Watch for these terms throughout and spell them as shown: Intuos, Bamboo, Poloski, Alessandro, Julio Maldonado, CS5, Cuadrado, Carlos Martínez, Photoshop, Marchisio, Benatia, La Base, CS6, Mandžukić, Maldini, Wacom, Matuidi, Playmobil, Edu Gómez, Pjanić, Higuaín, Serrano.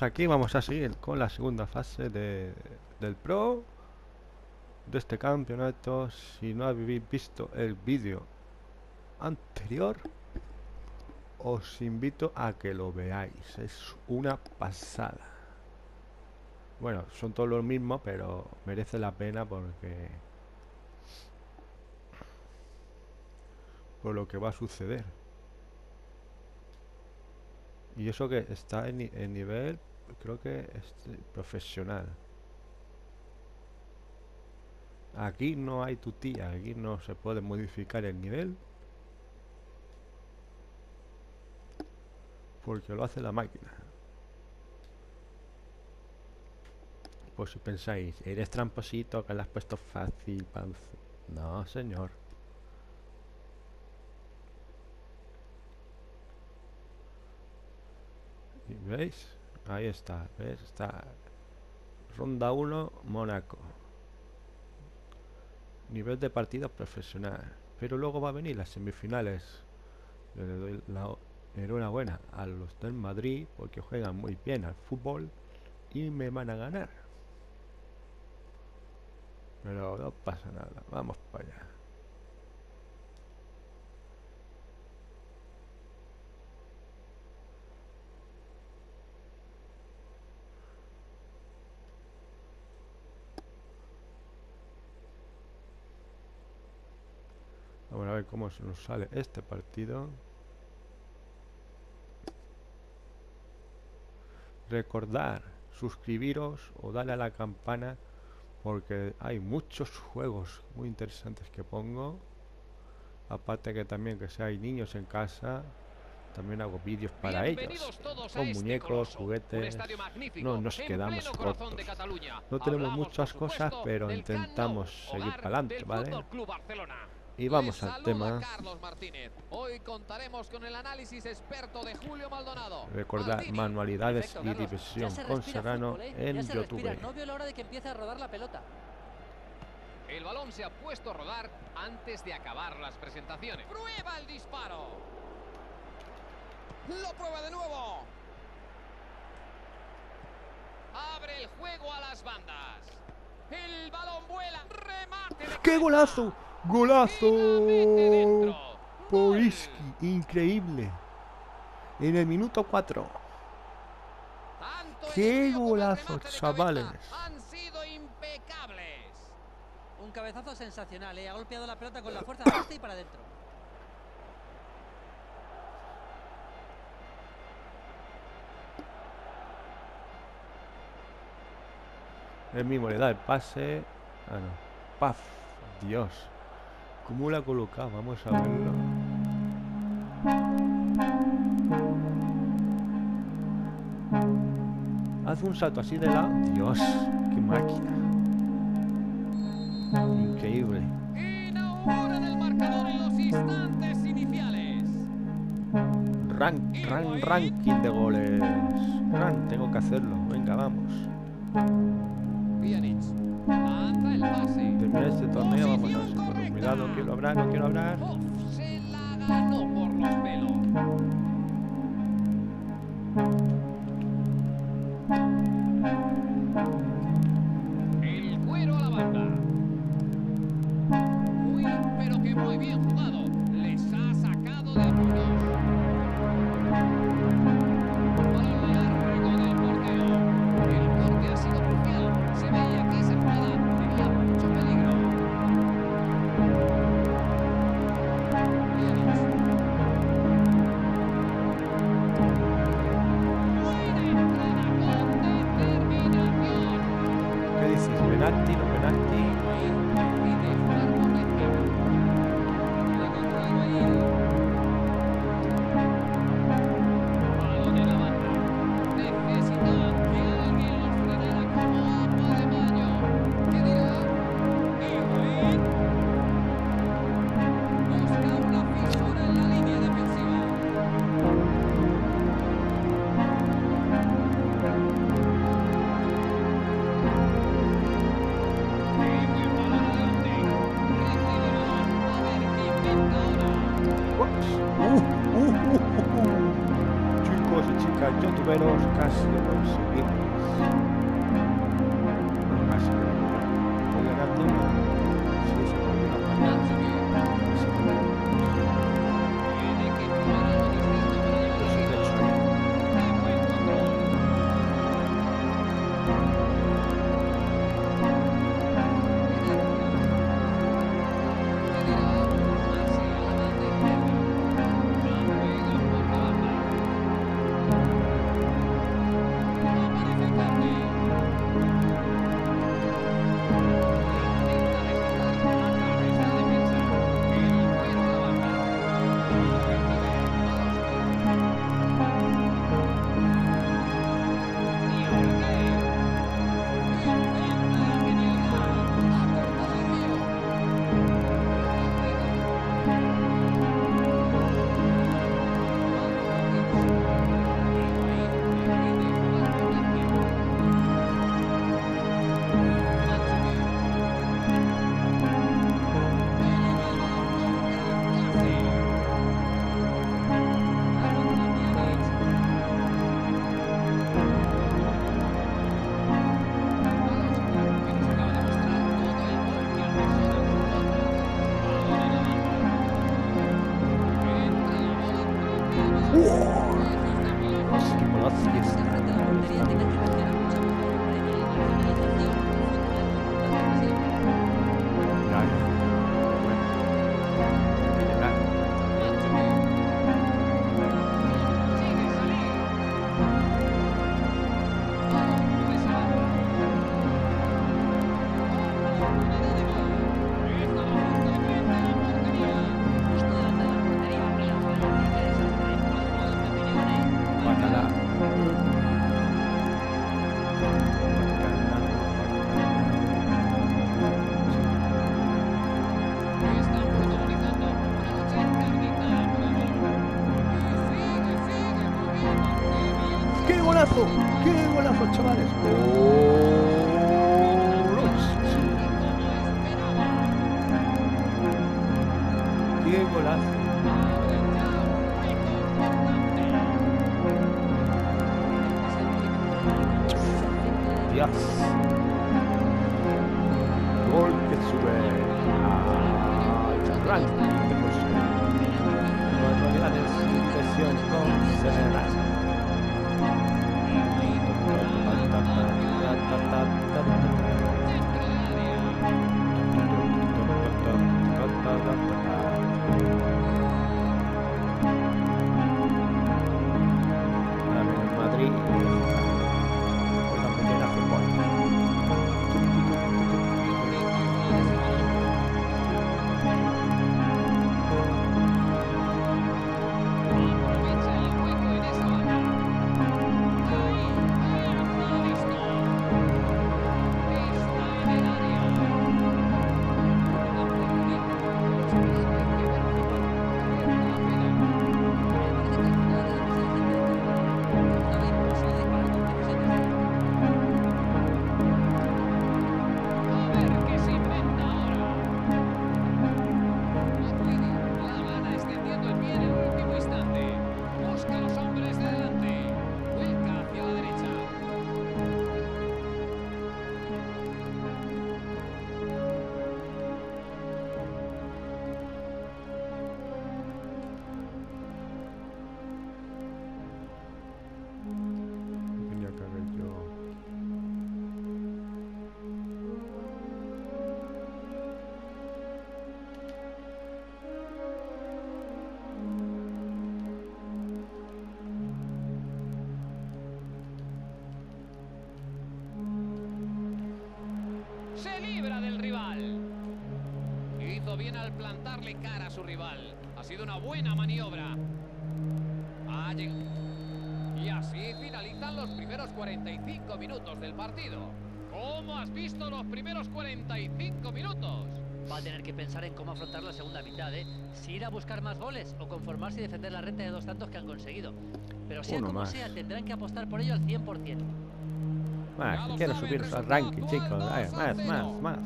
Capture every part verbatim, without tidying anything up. Pues aquí vamos a seguir con la segunda fase de, del Pro de este campeonato. Si no habéis visto el vídeo anterior, os invito a que lo veáis, es una pasada. Bueno, son todos los mismos, pero merece la pena porque por lo que va a suceder. Y eso que está en, en nivel, creo que este, profesional. Aquí no hay tutía, aquí no se puede modificar el nivel porque lo hace la máquina. Pues si pensáis, eres tramposito que le has puesto fácil, pan... No, señor. ¿Veis? Ahí está, ¿ves? Está Ronda uno, Mónaco. Nivel de partida profesional. Pero luego va a venir las semifinales. Yo le doy la enhorabuena a los del Madrid porque juegan muy bien al fútbol y me van a ganar. Pero no pasa nada, vamos para allá. Vamos a ver cómo se nos sale este partido. Recordar, suscribiros o darle a la campana porque hay muchos juegos muy interesantes que pongo. Aparte que también que si hay niños en casa, también hago vídeos para ellos. Con muñecos, juguetes. No nos quedamos cortos. No tenemos muchas cosas, pero intentamos seguir para adelante, ¿vale? Y vamos al tema. Carlos Martínez. Hoy contaremos con el análisis experto de Julio Maldonado. Recordad, Martini, manualidades perfecto, y diversión con Serrano fútbol, eh. en ya YouTube. Respira. No veo la hora de que empiece a rodar la pelota. El balón se ha puesto a rodar antes de acabar las presentaciones. Prueba el disparo. Lo prueba de nuevo. Abre el juego a las bandas. El balón vuela. Remate. ¡Qué golazo! Golazo Poloski, increíble. En el minuto cuatro. ¡Qué golazo, chavales! Han sido impecables. Un cabezazo sensacional, ¿eh? Ha golpeado la pelota con la fuerza de este y para adentro. Él mismo le da el pase. Ah, no. Paf. Dios. ¿Cómo la coloca? Vamos a verlo. Hace un salto así de lado. Dios, qué máquina. Increíble. Inauguran el marcador en los instantes iniciales. Rank, rank, ranking de goles. Rank, tengo que hacerlo. Venga, vamos. Pjanić. Lanza el pase. Termina este torneo, vamos a ver. No quiero hablar, no quiero hablar. Oh, se la ganó por los pelos. El cuero a la banda. Muy, pero que muy bien jugado. Les ha sacado de apuros. Balón largo del portero. El corte ha sido crucial. Se veía que esa jugada tenía mucho peligro. Penalti, no penalti. Yo tuve los casi, lo conseguí. golazo, qué golazo, chavales. Golazo. Qué golazo. Dios. Gol que sube a Charrán. Manualidades, impresión con Serrano. Plantarle cara a su rival. Ha sido una buena maniobra. Ha llegado. Y así finalizan los primeros cuarenta y cinco minutos del partido. ¿Cómo has visto los primeros cuarenta y cinco minutos? Va a tener que pensar en cómo afrontar la segunda mitad, ¿eh? Si ir a buscar más goles o conformarse y defender la renta de dos tantos que han conseguido. Pero sea Uno como más. sea, tendrán que apostar por ello al cien por cien. Más, quiero subir al ranking, chicos. Ay, más, más, más, más.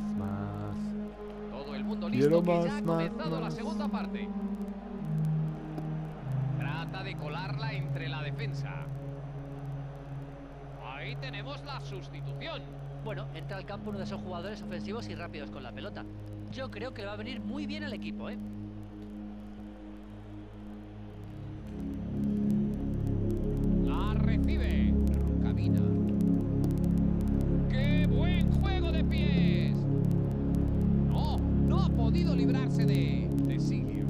Mundo listo más, que ya ha comenzado más, la segunda parte. Trata de colarla entre la defensa. Ahí tenemos la sustitución. Bueno, entra al campo uno de esos jugadores ofensivos y rápidos con la pelota. Yo creo que le va a venir muy bien al equipo, ¿eh? La recibe. Camina. ¡Qué buen juego de pies! No ha podido librarse de, de Silvio.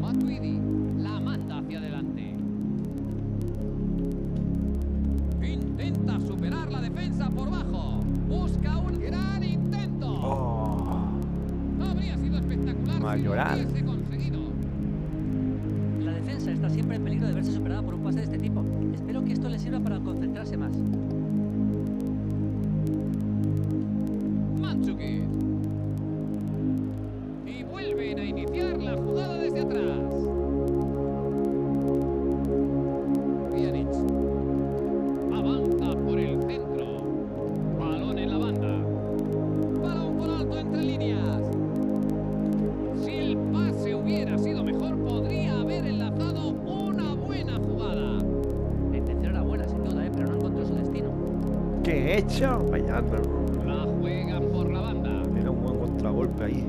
Matuidi la manda hacia adelante. Intenta superar la defensa por bajo. Busca un gran intento. Oh. Habría sido espectacular. Mayoral. Si hubiese conseguido. Está siempre en peligro de verse superada por un pase de este tipo. Espero que esto le sirva para concentrarse más. Mandžukić. Y vuelven a iniciar la jugada desde atrás. Pjanić. Avanza por el centro. Balón en la banda. Balón por alto entre líneas. Si el pase hubiera sido mejor, podría haber enlazado. ¿Qué he hecho? Vaya, la juegan por la banda. Era un buen contragolpe ahí.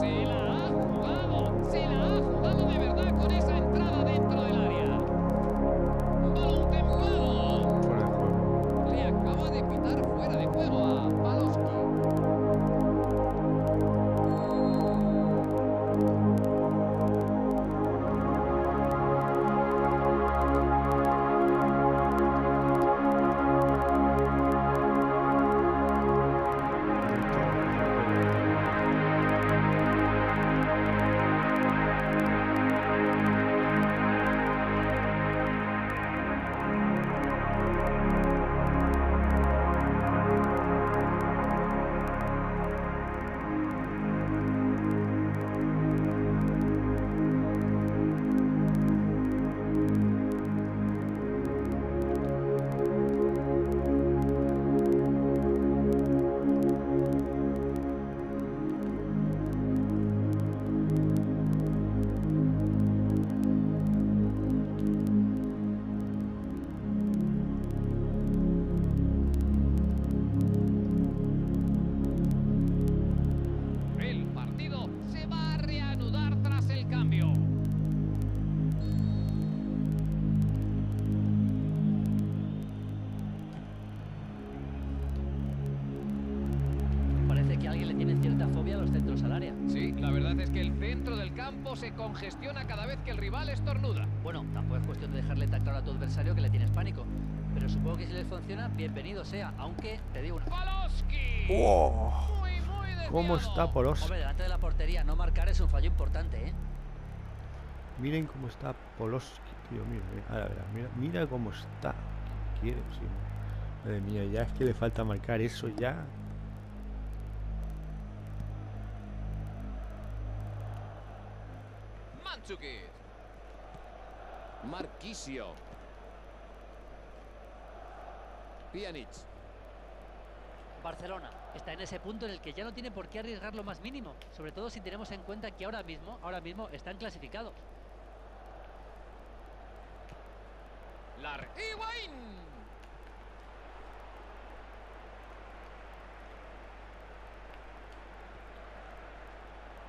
Se la ha jugado de verdad con esa entrada dentro del área. centro del campo se congestiona cada vez que el rival estornuda. Bueno, tampoco es cuestión de dejarle tan claro a tu adversario que le tienes pánico. Pero supongo que si les funciona, bienvenido sea, aunque te digo una... ¡Poloski! ¡Oh! Muy, muy desviado. ¿Cómo está Poloski? Hombre, delante de la portería, no marcar es un fallo importante, ¿eh? Miren cómo está Poloski, tío, mira, mira, mira, mira cómo está. ¿Qué quiere? Sí, madre mía, ya es que le falta marcar eso ya. Mandžukić. Marchisio. Pjanić. Barcelona está en ese punto en el que ya no tiene por qué arriesgar lo más mínimo, sobre todo si tenemos en cuenta que ahora mismo, ahora mismo están clasificados. Higuaín.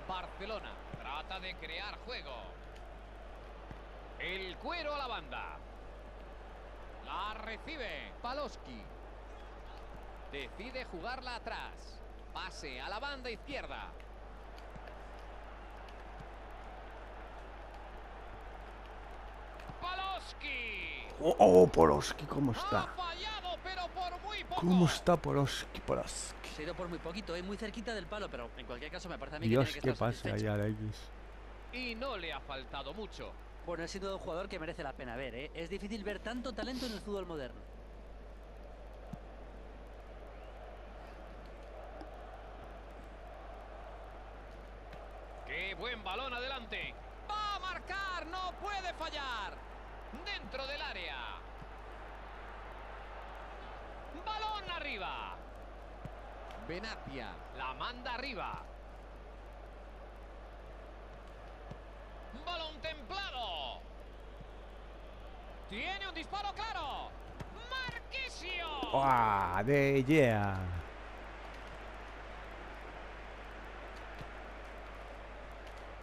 Barcelona trata de crear juego. El cuero a la banda. La recibe Poloski. Decide jugarla atrás. Pase a la banda izquierda. ¡Poloski! ¡Oh, oh, Poloski! ¿Cómo está? Ha fallado, pero por muy poco. ¿Cómo está Poloski? Poloski. Se ha ido por muy poquito, eh, muy cerquita del palo, pero en cualquier caso me parece a mí Dios, que tiene que estar satisfecho. Dios, qué pasa allá, X. Y no le ha faltado mucho. Bueno, ha sido un jugador que merece la pena ver, ¿eh? Es difícil ver tanto talento en el fútbol moderno. ¡Qué buen balón adelante! ¡Va a marcar! ¡No puede fallar! ¡Dentro del área! ¡Balón arriba! Benatia la manda arriba. ¡Balón templado! ¡Tiene un disparo claro! ¡Marchisio! ¡Ah, de yeah!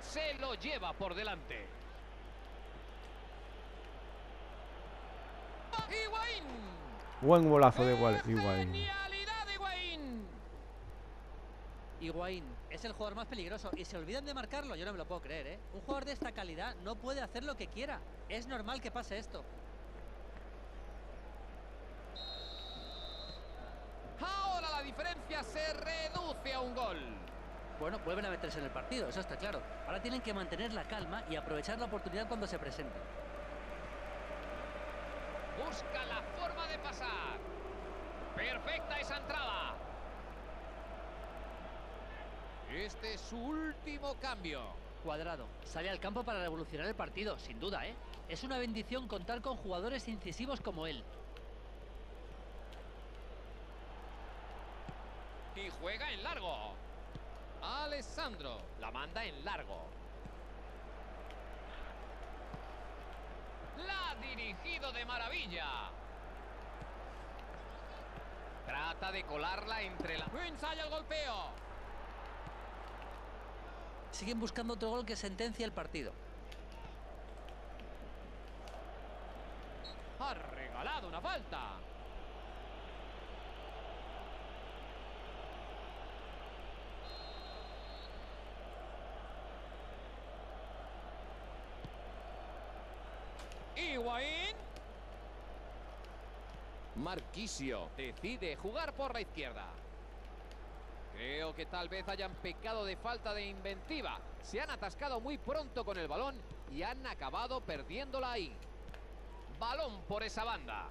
Se lo lleva por delante. Higuaín. Buen golazo de Higuaín. Genialidad de Higuaín. Higuaín es el jugador más peligroso y se olvidan de marcarlo. Yo no me lo puedo creer, ¿eh? Un jugador de esta calidad no puede hacer lo que quiera. Es normal que pase esto. Ahora la diferencia se reduce a un gol. Bueno, vuelven a meterse en el partido, eso está claro. Ahora tienen que mantener la calma y aprovechar la oportunidad cuando se presente. Busca la forma de pasar. Perfecta esa entrada. Este es su último cambio. Cuadrado sale al campo para revolucionar el partido, sin duda, ¿eh? Es una bendición contar con jugadores incisivos como él. Y juega en largo. Alessandro la manda en largo. La ha dirigido de maravilla. Trata de colarla entre la... ¡Ensaya el golpeo! Siguen buscando otro gol que sentencia el partido. Ha regalado una falta. Higuaín. Marchisio decide jugar por la izquierda. Creo que tal vez hayan pecado de falta de inventiva. Se han atascado muy pronto con el balón y han acabado perdiéndola ahí. Balón por esa banda.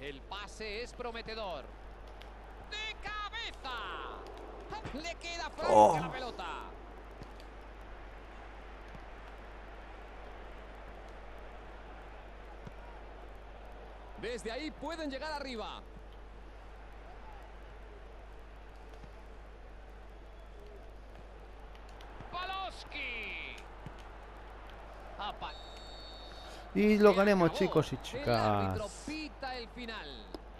El pase es prometedor. ¡De cabeza! Le queda franca oh. la pelota. Desde ahí pueden llegar arriba. Poloski. Y lo ganemos, chicos y chicas.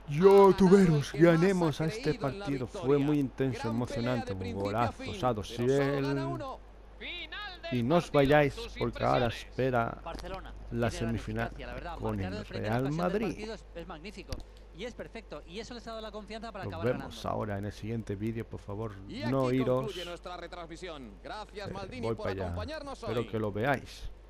Youtuberos, ganemos a este partido. Fue muy intenso, emocionante. Un golazo osado. Sí. Final de Y no os vayáis porque ahora espera Barcelona, la semifinal la verdad, con el Real Madrid. Es magnífico y es perfecto y eso les ha dado la confianza para Nos acabar vemos ganando. Ahora en el siguiente vídeo, por favor, no iros. Gracias, eh, Maldini, voy para allá. Espero que lo veáis.